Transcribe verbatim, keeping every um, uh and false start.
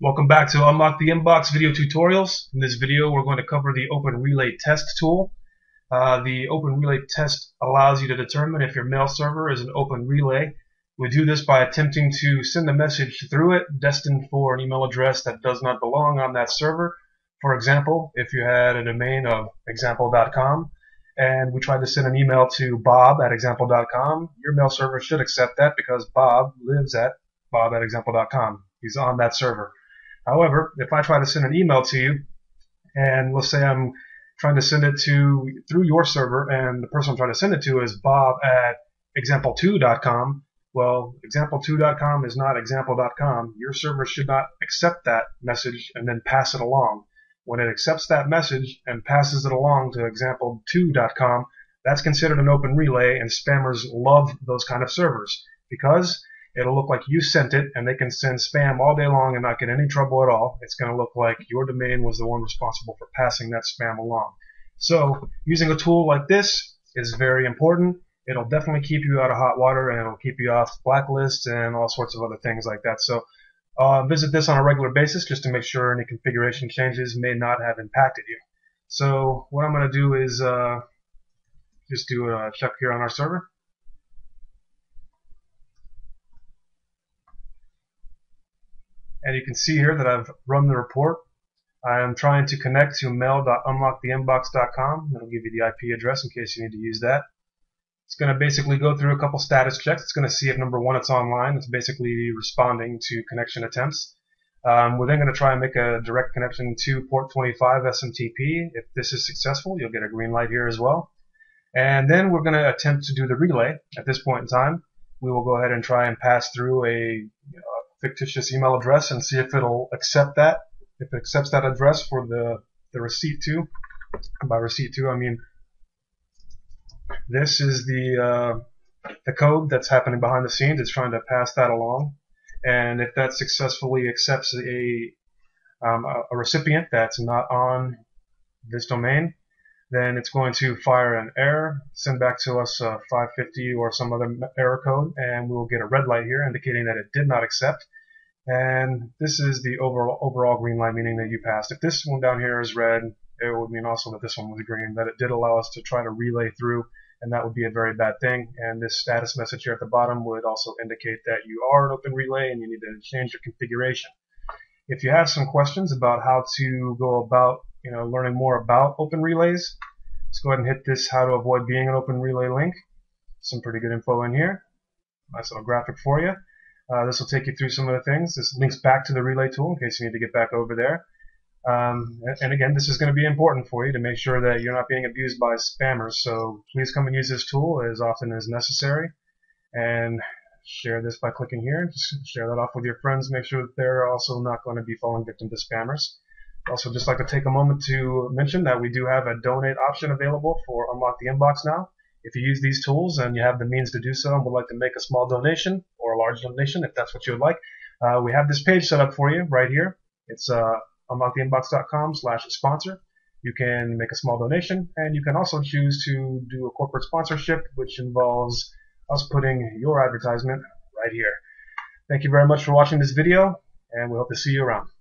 Welcome back to Unlock the Inbox video tutorials. In this video we're going to cover the Open Relay Test tool. Uh, the Open Relay Test allows you to determine if your mail server is an open relay. We do this by attempting to send a message through it destined for an email address that does not belong on that server. For example, if you had a domain of example dot com and we tried to send an email to Bob at example dot com, your mail server should accept that because Bob lives at Bob at example dot com. He's on that server. However, if I try to send an email to you, and let's say I'm trying to send it to through your server, and the person I'm trying to send it to is Bob at example two dot com, well, example two dot com is not example dot com. Your server should not accept that message and then pass it along. When it accepts that message and passes it along to example two dot com, that's considered an open relay, and spammers love those kind of servers because it'll look like you sent it, and they can send spam all day long and not get any trouble at all. It's going to look like your domain was the one responsible for passing that spam along. So using a tool like this is very important. It'll definitely keep you out of hot water, and it'll keep you off blacklists and all sorts of other things like that. So uh, visit this on a regular basis just to make sure any configuration changes may not have impacted you. So what I'm going to do is uh, just do a check here on our server. And you can see here that I've run the report. I am trying to connect to mail dot unlock the inbox dot com. It'll give you the I P address in case you need to use that. It's going to basically go through a couple status checks. It's going to see if, number one, it's online. It's basically responding to connection attempts. Um, we're then going to try and make a direct connection to port twenty-five S M T P. If this is successful, you'll get a green light here as well. And then we're going to attempt to do the relay. At this point in time, we will go ahead and try and pass through a you know, fictitious email address and see if it'll accept that. If it accepts that address for the, the receipt to, by receipt to I mean this is the uh, the code that's happening behind the scenes. It's trying to pass that along, and if that successfully accepts a um, a recipient that's not on this domain, then it's going to fire an error, send back to us uh, five fifty or some other error code, and we will get a red light here indicating that it did not accept. And this is the overall, overall green light, meaning that you passed. If this one down here is red, it would mean also that this one was green, that it did allow us to try to relay through, and that would be a very bad thing. And this status message here at the bottom would also indicate that you are an open relay and you need to change your configuration. If you have some questions about how to go about You know, learning more about open relays, let's go ahead and hit this how to avoid being an open relay link. Some pretty good info in here. Nice little graphic for you. Uh, this will take you through some of the things. This links back to the relay tool in case you need to get back over there. Um, and again, this is going to be important for you to make sure that you're not being abused by spammers. So please come and use this tool as often as necessary. And share this by clicking here. Just share that off with your friends. Make sure that they're also not going to be falling victim to spammers. Also, just like to take a moment to mention that we do have a donate option available for Unlock the Inbox now. If you use these tools and you have the means to do so and would like to make a small donation or a large donation, if that's what you would like, uh, we have this page set up for you right here. It's uh, unlock the inbox dot com slash sponsor. You can make a small donation, and you can also choose to do a corporate sponsorship, which involves us putting your advertisement right here. Thank you very much for watching this video, and we hope to see you around.